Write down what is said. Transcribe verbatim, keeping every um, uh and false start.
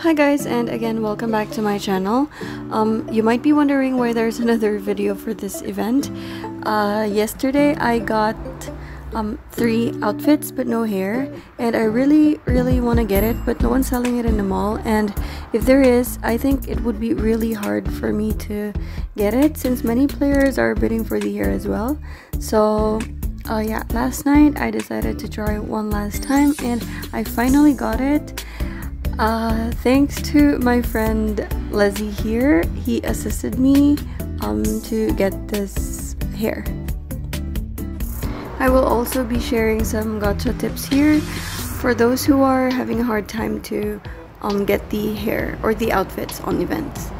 Hi guys, and again welcome back to my channel. Um, you might be wondering why there's another video for this event. Uh, yesterday I got um, three outfits but no hair, and I really really want to get it, but no one's selling it in the mall, and if there is, I think it would be really hard for me to get it since many players are bidding for the hair as well. So Uh, yeah, last night I decided to try it one last time and I finally got it. Uh, thanks to my friend Leslie here, he assisted me um, to get this hair. I will also be sharing some gacha tips here for those who are having a hard time to um, get the hair or the outfits on events.